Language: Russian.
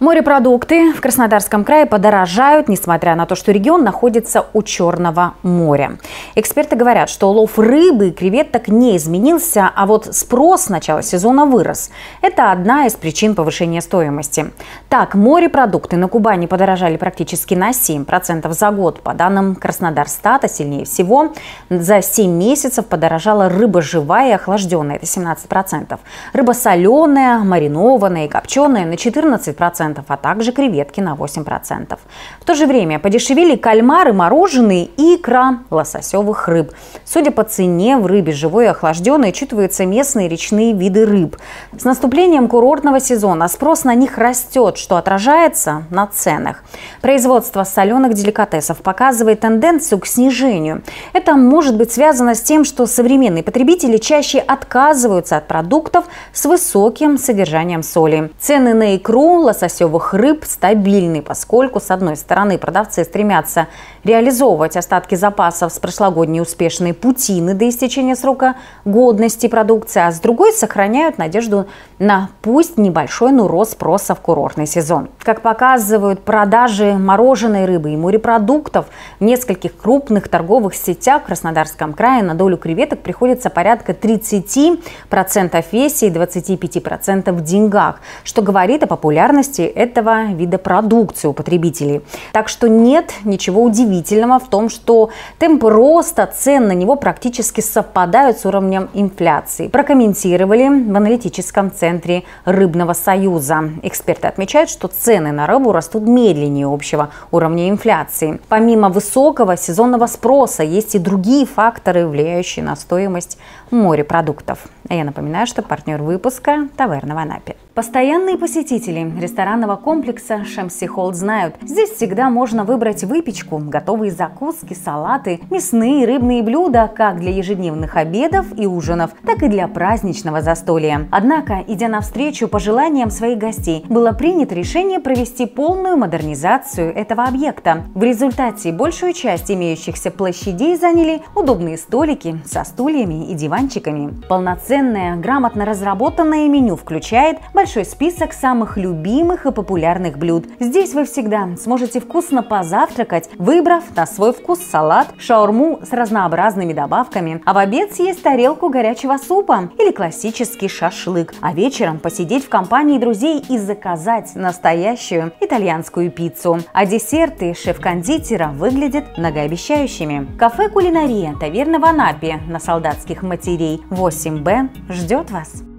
Морепродукты в Краснодарском крае подорожают, несмотря на то, что регион находится у Черного моря. Эксперты говорят, что улов рыбы и креветок не изменился, а вот спрос с начала сезона вырос. Это одна из причин повышения стоимости. Так, морепродукты на Кубани подорожали практически на 7% за год. По данным Краснодарстата, сильнее всего за 7 месяцев подорожала рыба живая и охлажденная – это 17%. Рыба соленая, маринованная и копченая – на 14%. А также креветки на 8%. В то же время подешевели кальмары, мороженые и икра лососевых рыб. Судя по цене, в рыбе живой и охлажденной чувствуются местные речные виды рыб. С наступлением курортного сезона спрос на них растет, что отражается на ценах. Производство соленых деликатесов показывает тенденцию к снижению. Это может быть связано с тем, что современные потребители чаще отказываются от продуктов с высоким содержанием соли. Цены на икру лососевых рыб стабильный, поскольку, с одной стороны, продавцы стремятся реализовывать остатки запасов с прошлогодней успешной путины до истечения срока годности продукции, а с другой сохраняют надежду на пусть небольшой, но рост спроса в курортный сезон. Как показывают продажи мороженой рыбы и морепродуктов, в нескольких крупных торговых сетях в Краснодарском крае на долю креветок приходится порядка 30% весе и 25% в деньгах, что говорит о популярности этого вида продукции у потребителей. Так что нет ничего удивительного в том, что темпы роста цен на него практически совпадают с уровнем инфляции, прокомментировали в аналитическом центре Рыбного союза. Эксперты отмечают, что цены на рыбу растут медленнее общего уровня инфляции. Помимо высокого сезонного спроса есть и другие факторы, влияющие на стоимость морепродуктов. А я напоминаю, что партнер выпуска – Таверна в Анапе. Постоянные посетители ресторанного комплекса «Шемси Холд» знают, здесь всегда можно выбрать выпечку, готовые закуски, салаты, мясные и рыбные блюда как для ежедневных обедов и ужинов, так и для праздничного застолья. Однако, идя навстречу пожеланиям своих гостей, было принято решение провести полную модернизацию этого объекта. В результате большую часть имеющихся площадей заняли удобные столики со стульями и диванчиками. Полноценное, грамотно разработанное меню включает большой список самых любимых и популярных блюд. Здесь вы всегда сможете вкусно позавтракать, выбрав на свой вкус салат, шаурму с разнообразными добавками, а в обед съесть тарелку горячего супа или классический шашлык, а вечером посидеть в компании друзей и заказать настоящую итальянскую пиццу. А десерты шеф-кондитера выглядят многообещающими. Кафе «Кулинария» Таверна в Анапе на Солдатских матерей 8Б ждет вас.